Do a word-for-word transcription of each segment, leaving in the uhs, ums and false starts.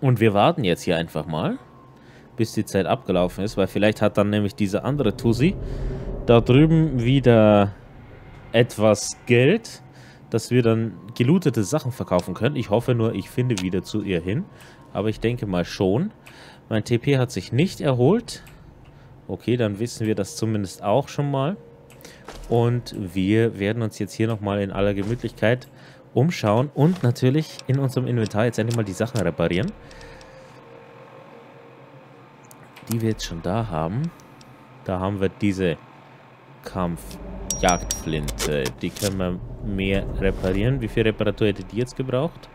Und wir warten jetzt hier einfach mal, bis die Zeit abgelaufen ist, weil vielleicht hat dann nämlich diese andere Tussi da drüben wieder etwas Geld, dass wir dann gelootete Sachen verkaufen können. Ich hoffe nur, ich finde wieder zu ihr hin. Aber ich denke mal schon. Mein T P hat sich nicht erholt. Okay, dann wissen wir das zumindest auch schon mal. Und wir werden uns jetzt hier nochmal in aller Gemütlichkeit umschauen und natürlich in unserem Inventar jetzt endlich mal die Sachen reparieren, die wir jetzt schon da haben. Da haben wir diese Kampfjagdflinte. Die können wir mehr reparieren. Wie viel Reparatur hätte die jetzt gebraucht?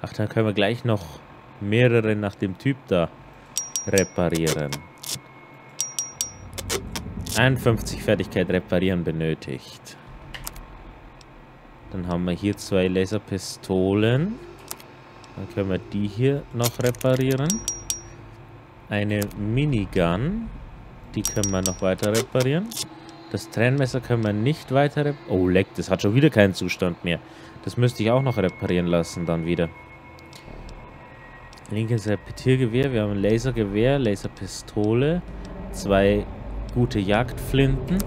Ach, dann können wir gleich noch mehrere nach dem Typ da reparieren. einundfünfzig Fertigkeit reparieren benötigt. Dann haben wir hier zwei Laserpistolen. Dann können wir die hier noch reparieren. Eine Minigun. Die können wir noch weiter reparieren. Das Trennmesser können wir nicht weiter reparieren. Oh, leck, das hat schon wieder keinen Zustand mehr. Das müsste ich auch noch reparieren lassen dann wieder. Linkes Repetiergewehr. Wir haben ein Lasergewehr, Laserpistole, zwei gute Jagdflinten.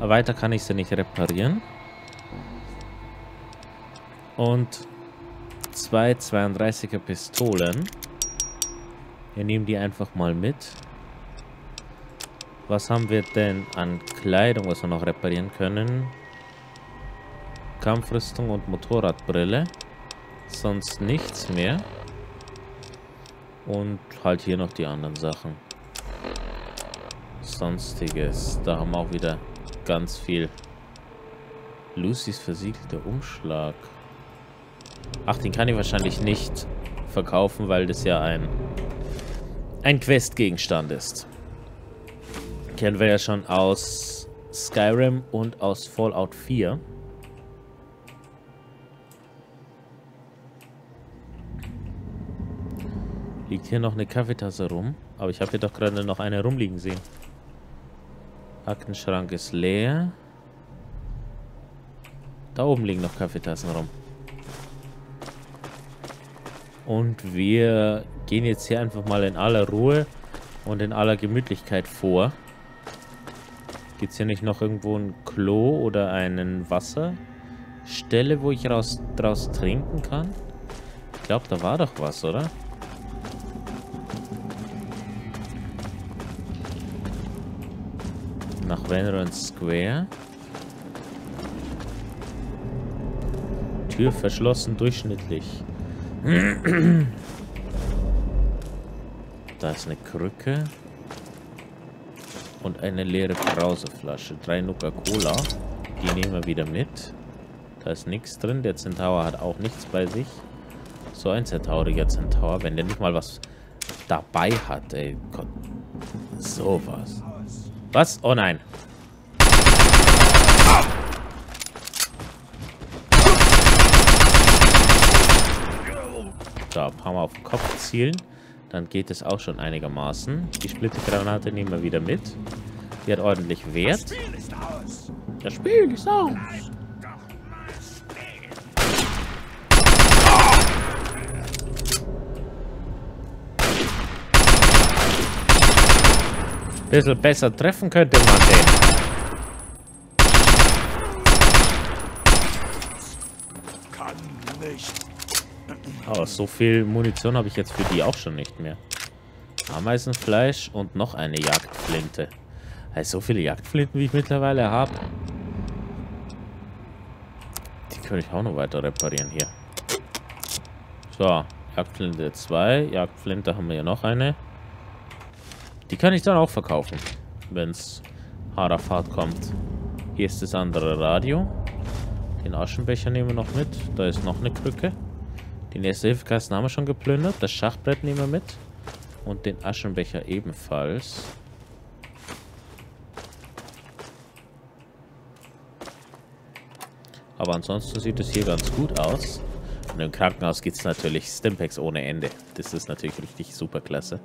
Weiter kann ich sie nicht reparieren. Und zwei zweiunddreißiger Pistolen. Wir nehmen die einfach mal mit. Was haben wir denn an Kleidung, was wir noch reparieren können? Kampfrüstung und Motorradbrille. Sonst nichts mehr. Und halt hier noch die anderen Sachen. Sonstiges. Da haben wir auch wieder ganz viel. Lucys versiegelter Umschlag. Ach, den kann ich wahrscheinlich nicht verkaufen, weil das ja ein, ein Questgegenstand ist. Kennen wir ja schon aus Skyrim und aus Fallout vier. Liegt hier noch eine Kaffeetasse rum. Aber ich habe hier doch gerade noch eine rumliegen sehen. Aktenschrank ist leer. Da oben liegen noch Kaffeetassen rum. Und wir gehen jetzt hier einfach mal in aller Ruhe und in aller Gemütlichkeit vor. Gibt es hier nicht noch irgendwo ein Klo oder einen Wasserstelle, wo ich raus, draus trinken kann? Ich glaube, da war doch was, oder? Nach Venron Square. Tür verschlossen, durchschnittlich. Da ist eine Krücke. Und eine leere Brauseflasche. Drei Nuka-Cola. Die nehmen wir wieder mit. Da ist nichts drin. Der Centaur hat auch nichts bei sich. So ein zertauriger Centaur. Wenn der nicht mal was dabei hat, ey. Gott. So was. Was? Oh nein. Da ein paar Mal auf den Kopf zielen. Dann geht es auch schon einigermaßen. Die Splittergranate nehmen wir wieder mit. Die hat ordentlich Wert. Das Spiel ist aus. Das Spiel ist aus. Ein bisschen besser treffen könnte man den. Kann nicht. Aber so viel Munition habe ich jetzt für die auch schon nicht mehr. Ameisenfleisch und noch eine Jagdflinte. Also so viele Jagdflinten, wie ich mittlerweile habe. Die könnte ich auch noch weiter reparieren hier. So, Jagdflinte zwei. Jagdflinte haben wir ja noch eine. Die kann ich dann auch verkaufen, wenn es hart auf hart kommt. Hier ist das andere Radio. Den Aschenbecher nehmen wir noch mit. Da ist noch eine Krücke. Den Erste-Hilfe-Kasten haben wir schon geplündert. Das Schachbrett nehmen wir mit. Und den Aschenbecher ebenfalls. Aber ansonsten sieht es hier ganz gut aus. Und im Krankenhaus gibt es natürlich Stimpaks ohne Ende. Das ist natürlich richtig super klasse.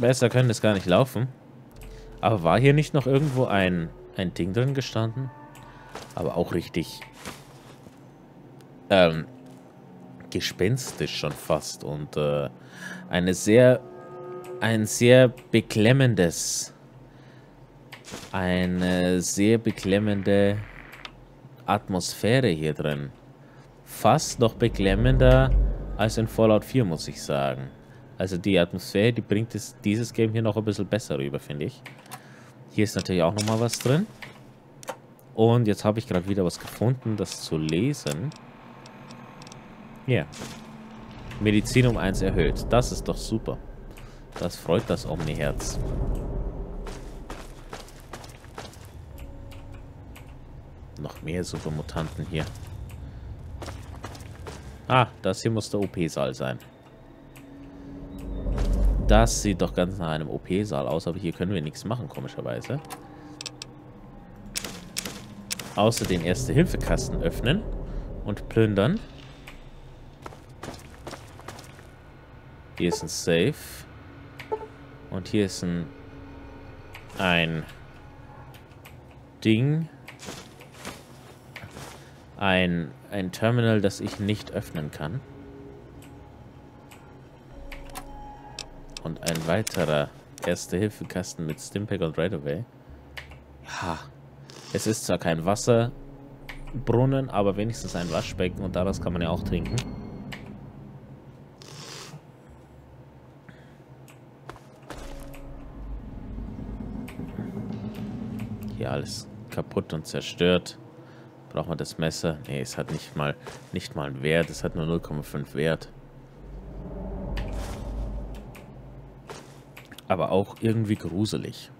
Besser können das gar nicht laufen. Aber war hier nicht noch irgendwo ein, ein Ding drin gestanden? Aber auch richtig... ähm, gespenstisch schon fast und äh, eine sehr, ein sehr beklemmendes, eine sehr beklemmende Atmosphäre hier drin. Fast noch beklemmender als in Fallout vier, muss ich sagen. Also die Atmosphäre, die bringt es, dieses Game hier noch ein bisschen besser rüber, finde ich. Hier ist natürlich auch nochmal was drin. Und jetzt habe ich gerade wieder was gefunden, das zu lesen. Hier. Medizin um eins erhöht. Das ist doch super. Das freut das Omni-Herz. Noch mehr Supermutanten hier. Ah, das hier muss der O P-Saal sein. Das sieht doch ganz nach einem O P-Saal aus, aber hier können wir nichts machen, komischerweise. Außer den Erste-Hilfe-Kasten öffnen und plündern. Hier ist ein Safe. Und hier ist ein... ein... Ding... Ein, ein Terminal, das ich nicht öffnen kann. Und ein weiterer Erste-Hilfe-Kasten mit Stimpak und Radaway. Ja, es ist zwar kein Wasserbrunnen, aber wenigstens ein Waschbecken und daraus kann man ja auch trinken. Hier alles kaputt und zerstört. Braucht man das Messer? Ne, es hat nicht mal, nicht mal einen Wert. Es hat nur null Komma fünf Wert. Aber auch irgendwie gruselig.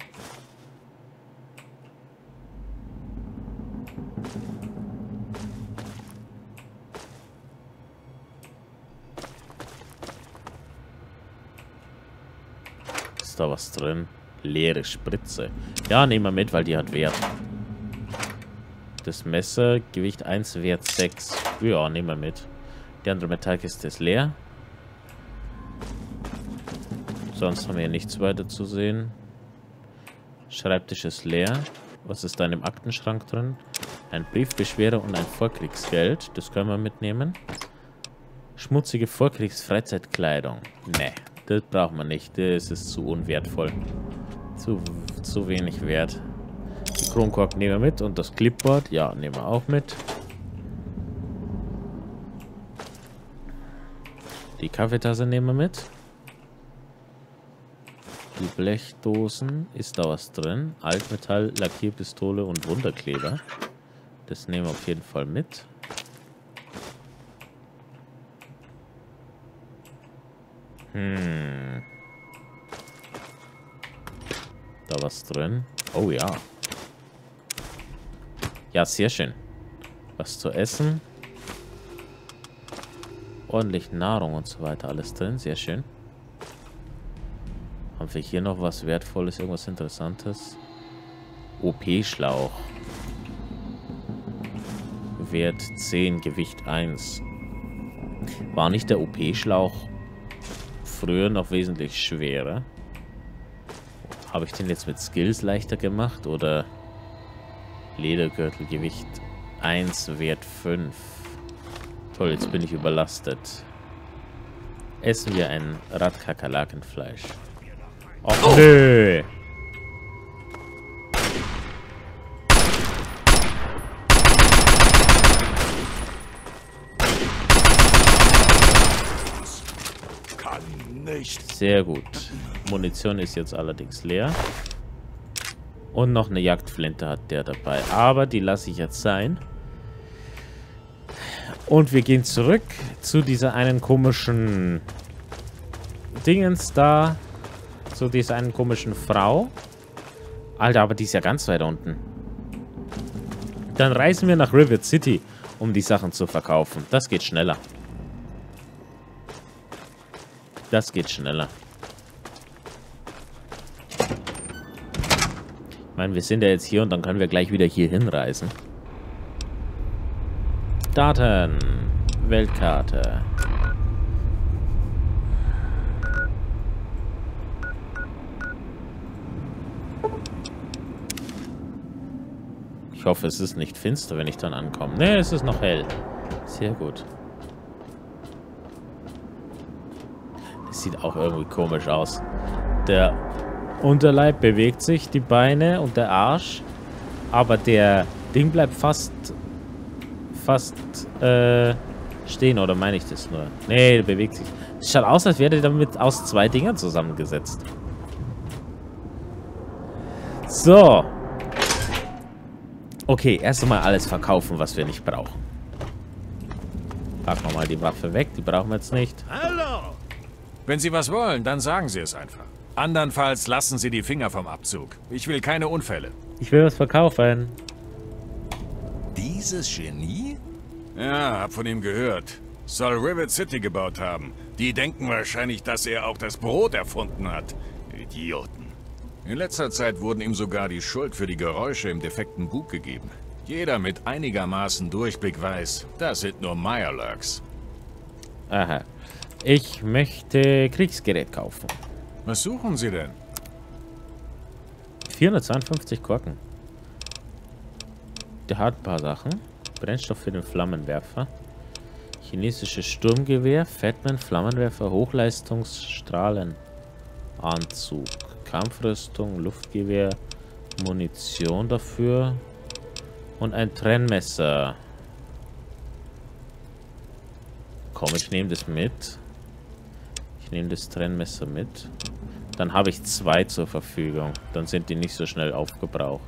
Ist da was drin? Leere Spritze. Ja, nehmen wir mit, weil die hat Wert. Das Messer, Gewicht eins, Wert sechs. Ja, nehmen wir mit. Die andere Metallkiste ist leer. Sonst haben wir hier nichts weiter zu sehen. Schreibtisch ist leer. Was ist da in dem Aktenschrank drin? Ein Briefbeschwerer und ein Vorkriegsgeld. Das können wir mitnehmen. Schmutzige Vorkriegsfreizeitkleidung. Nee, das brauchen wir nicht. Das ist zu unwertvoll. Zu, zu wenig wert. Die Kronkorken nehmen wir mit und das Clipboard, ja, nehmen wir auch mit. Die Kaffeetasse nehmen wir mit. Die Blechdosen, ist da was drin? Altmetall, Lackierpistole und Wunderkleber. Das nehmen wir auf jeden Fall mit. Hm. Da was drin? Oh ja. Ja, sehr schön. Was zu essen. Ordentlich Nahrung und so weiter. Alles drin. Sehr schön. Haben wir hier noch was Wertvolles? Irgendwas Interessantes? O P-Schlauch. Wert zehn, Gewicht eins. War nicht der O P-Schlauch früher noch wesentlich schwerer? Habe ich den jetzt mit Skills leichter gemacht? Oder... Ledergürtel, Gewicht eins, Wert fünf. Toll, jetzt bin ich überlastet. Essen wir ein Radkakerlakenfleisch. Och, oh, nö! Kann nicht. Sehr gut. Munition ist jetzt allerdings leer. Und noch eine Jagdflinte hat der dabei. Aber die lasse ich jetzt sein. Und wir gehen zurück zu dieser einen komischen Dingens da. Zu dieser einen komischen Frau. Alter, aber die ist ja ganz weit unten. Dann reisen wir nach Rivet City, um die Sachen zu verkaufen. Das geht schneller. Das geht schneller. Ich meine, wir sind ja jetzt hier und dann können wir gleich wieder hier hinreisen. Daten. Weltkarte. Ich hoffe, es ist nicht finster, wenn ich dann ankomme. Ne, es ist noch hell. Sehr gut. Das sieht auch irgendwie komisch aus. Der Unterleib bewegt sich, die Beine und der Arsch. Aber der Ding bleibt fast fast äh, stehen, oder meine ich das nur? Nee, der bewegt sich. Es schaut aus, als wäre der damit aus zwei Dingern zusammengesetzt. So. Okay, erst einmal alles verkaufen, was wir nicht brauchen. Packen wir mal die Waffe weg, die brauchen wir jetzt nicht. Hallo! Wenn Sie was wollen, dann sagen Sie es einfach. Andernfalls lassen Sie die Finger vom Abzug. Ich will keine Unfälle. Ich will was verkaufen. Dieses Genie? Ja, hab von ihm gehört. Soll Rivet City gebaut haben. Die denken wahrscheinlich, dass er auch das Brot erfunden hat. Idioten. In letzter Zeit wurden ihm sogar die Schuld für die Geräusche im defekten Bug gegeben. Jeder mit einigermaßen Durchblick weiß, das sind nur Mireluks. Aha. Ich möchte Kriegsgerät kaufen. Was suchen Sie denn? vierhundertzweiundfünfzig Korken. Der hat ein paar Sachen. Brennstoff für den Flammenwerfer. Chinesisches Sturmgewehr. Fatman Flammenwerfer. Hochleistungsstrahlenanzug. Kampfrüstung. Luftgewehr. Munition dafür. Und ein Trennmesser. Komm, ich nehme das mit. Ich nehme das Trennmesser mit. Dann habe ich zwei zur Verfügung. Dann sind die nicht so schnell aufgebraucht.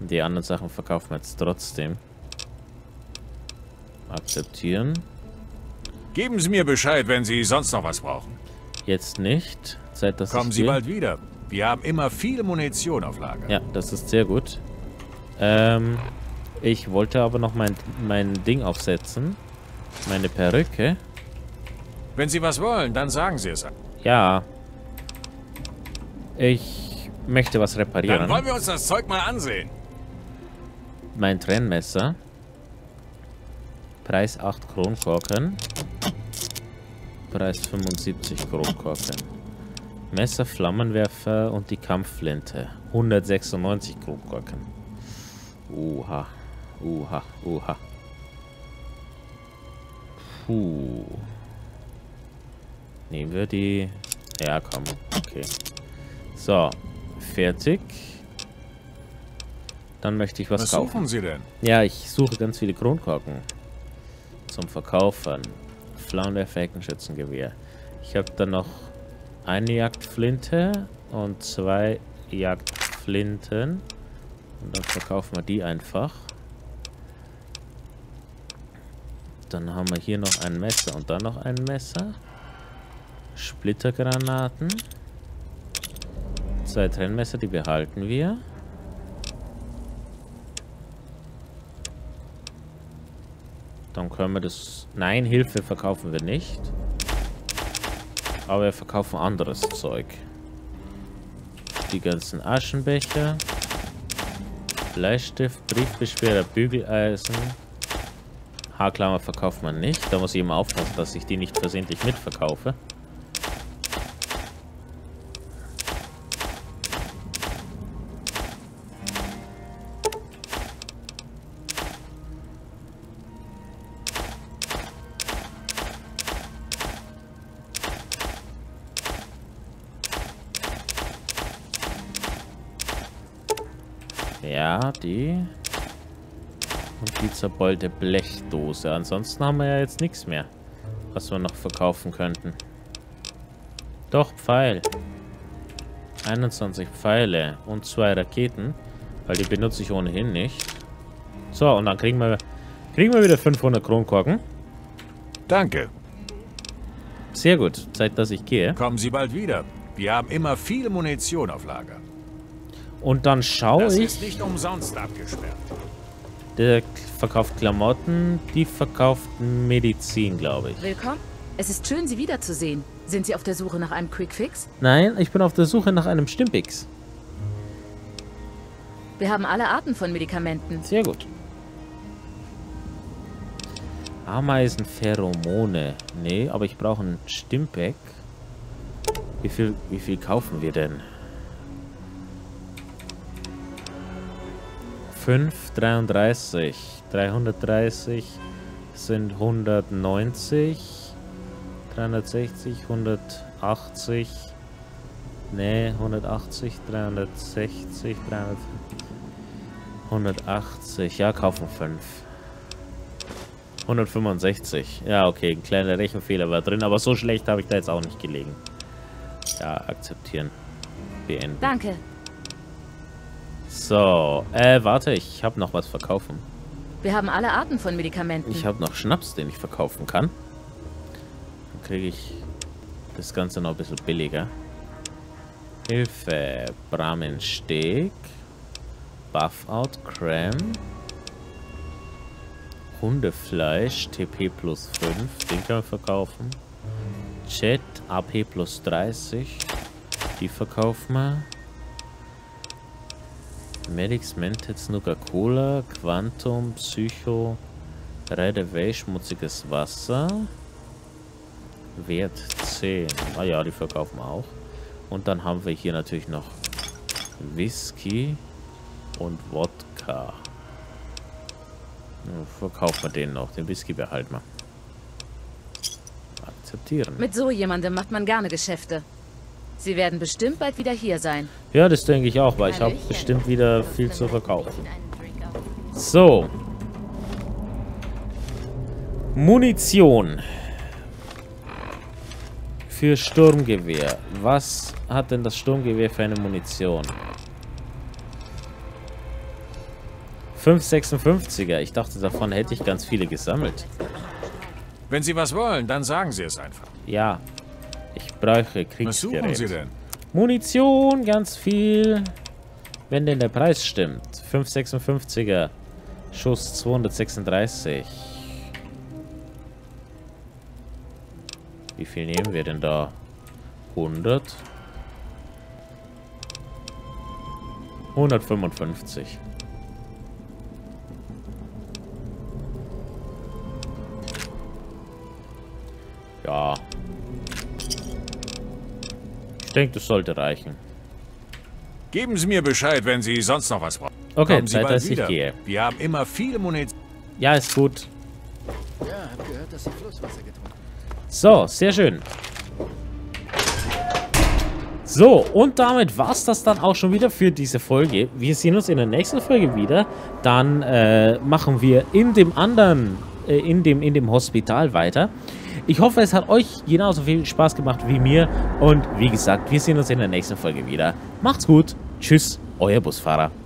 Und die anderen Sachen verkaufen wir jetzt trotzdem. Akzeptieren. Geben Sie mir Bescheid, wenn Sie sonst noch was brauchen. Jetzt nicht. Zeit, dass Kommen Sie will. bald wieder. Wir haben immer viel Munition auf Lager. Ja, das ist sehr gut. Ähm, ich wollte aber noch mein, mein Ding aufsetzen. Meine Perücke. Wenn Sie was wollen, dann sagen Sie es. Ja. Ich möchte was reparieren. Dann wollen wir uns das Zeug mal ansehen. Mein Trennmesser. Preis acht Kronkorken. Preis fünfundsiebzig Kronkorken. Messer, Flammenwerfer und die Kampfflinte. hundertsechsundneunzig Kronkorken. Uha. Uha. Uha. Puh. Nehmen wir die... Ja, komm. Okay. So. Fertig. Dann möchte ich was, was kaufen. Was suchen Sie denn? Ja, ich suche ganz viele Kronkorken. Zum Verkaufen. Flammenwerfer, Heckenschützengewehr. Ich habe dann noch eine Jagdflinte und zwei Jagdflinten. Und dann verkaufen wir die einfach. Dann haben wir hier noch ein Messer und dann noch ein Messer. Splittergranaten. Zwei Trennmesser, die behalten wir. Dann können wir das... Nein, Hilfe verkaufen wir nicht. Aber wir verkaufen anderes Zeug. Die ganzen Aschenbecher. Bleistift, Briefbeschwerer, Bügeleisen. Haarklammer verkauft man nicht. Da muss ich immer aufpassen, dass ich die nicht versehentlich mitverkaufe. Ja, die... Und die zerbeulte Blechdose. Ansonsten haben wir ja jetzt nichts mehr, was wir noch verkaufen könnten. Doch, Pfeil. einundzwanzig Pfeile und zwei Raketen, weil die benutze ich ohnehin nicht. So, und dann kriegen wir, kriegen wir wieder fünfhundert Kronkorken. Danke. Sehr gut. Zeit, dass ich gehe. Kommen Sie bald wieder. Wir haben immer viel Munition auf Lager. Und dann schaue ich... Das ist nicht umsonst abgesperrt. Der verkauft Klamotten, die verkauft Medizin, glaube ich. Willkommen. Es ist schön, Sie wiederzusehen. Sind Sie auf der Suche nach einem Quickfix? Nein, ich bin auf der Suche nach einem Stimpix. Wir haben alle Arten von Medikamenten. Sehr gut. Ameisenpheromone. Nee, aber ich brauche einen Stimpak. Wie viel, wie viel kaufen wir denn? fünf, dreiunddreißig, dreihundertdreißig, Das sind hundertneunzig, dreihundertsechzig, hundertachtzig, ne, hundertachtzig, dreihundertsechzig, dreihundertfünfzig, hundertachtzig, ja, kaufen fünf. hundertfünfundsechzig, ja, okay, ein kleiner Rechenfehler war drin, aber so schlecht habe ich da jetzt auch nicht gelegen. Ja, akzeptieren. Beenden. Danke. So, äh, warte, ich habe noch was verkaufen. Wir haben alle Arten von Medikamenten. Ich habe noch Schnaps, den ich verkaufen kann. Dann kriege ich das Ganze noch ein bisschen billiger. Hilfe, Brahminsteg, Buff-Out, Creme, Hundefleisch, T P plus fünf, den können wir verkaufen. Jet, A P plus dreißig, die verkaufen wir. Medics, Mentats, Nuka-Cola, Quantum, Psycho, Radaway, schmutziges Wasser, Wert zehn. Ah ja, die verkaufen wir auch. Und dann haben wir hier natürlich noch Whisky und Wodka. Verkaufen wir den noch, den Whisky behalten wir. Akzeptieren. Mit so jemandem macht man gerne Geschäfte. Sie werden bestimmt bald wieder hier sein. Ja, das denke ich auch, weil ich habe bestimmt wieder viel zu verkaufen. So. Munition. Für Sturmgewehr. Was hat denn das Sturmgewehr für eine Munition? fünf sechsundfünfziger. Ich dachte, davon hätte ich ganz viele gesammelt. Wenn Sie was wollen, dann sagen Sie es einfach. Ja. Ich brauche Kriegsgerät. Was suchen Sie denn? Munition, ganz viel. Wenn denn der Preis stimmt. fünf sechsundfünfziger. Schuss zweihundertsechsunddreißig. Wie viel nehmen wir denn da? hundert? hundertfünfundfünfzig. Ja. Ich denke, das sollte reichen. Geben Sie mir Bescheid, wenn Sie sonst noch was brauchen. Okay, Kommen Sie Zeit, dass wieder. ich gehe. Wir haben immer viele Munition. Ja, ist gut. Ja, hab gehört, dass Sie Flusswasser getrunken haben. So, sehr schön. So, und damit war es das dann auch schon wieder für diese Folge. Wir sehen uns in der nächsten Folge wieder. Dann äh, machen wir in dem anderen, äh, in, dem, in dem Hospital weiter. Ich hoffe, es hat euch genauso viel Spaß gemacht wie mir. Und wie gesagt, wir sehen uns in der nächsten Folge wieder. Macht's gut. Tschüss, euer Busfahrer.